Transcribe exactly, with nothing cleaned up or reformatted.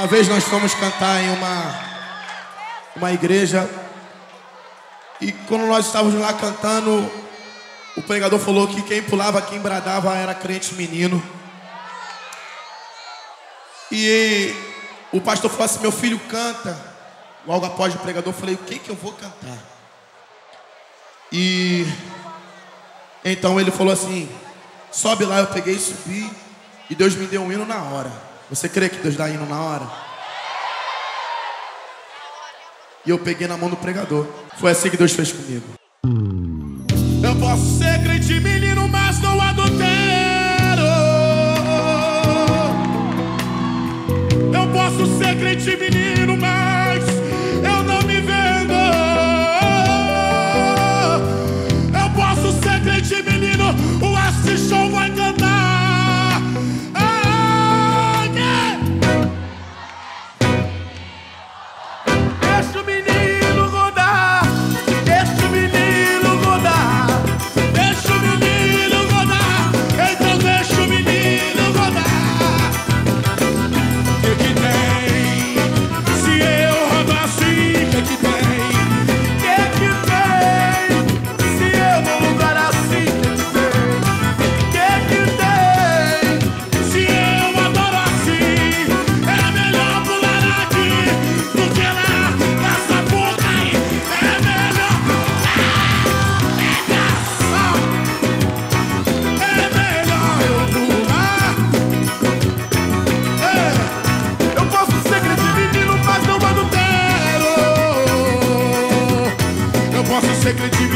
Uma vez nós fomos cantar em uma, uma igreja, e quando nós estávamos lá cantando, o pregador falou que quem pulava, quem bradava era crente menino. E o pastor falou assim: meu filho, canta. Logo após o pregador, eu falei: o que que eu vou cantar? E então ele falou assim: sobe lá. Eu peguei e subi, e Deus me deu um hino na hora. Você crê que Deus dá hino na hora? E eu peguei na mão do pregador. Foi assim que Deus fez comigo. Eu posso ser crente menino, mas não adultero. Eu posso ser crente menino, mas eu não me vendo. Eu posso ser crente menino, o Astro Show vai cantar. Ah, yeah. Deixa o menino rodar, deixa o menino rodar, deixa o menino rodar, então deixa o menino rodar. Que que tem? Se eu rodo assim, que que tem? Secret.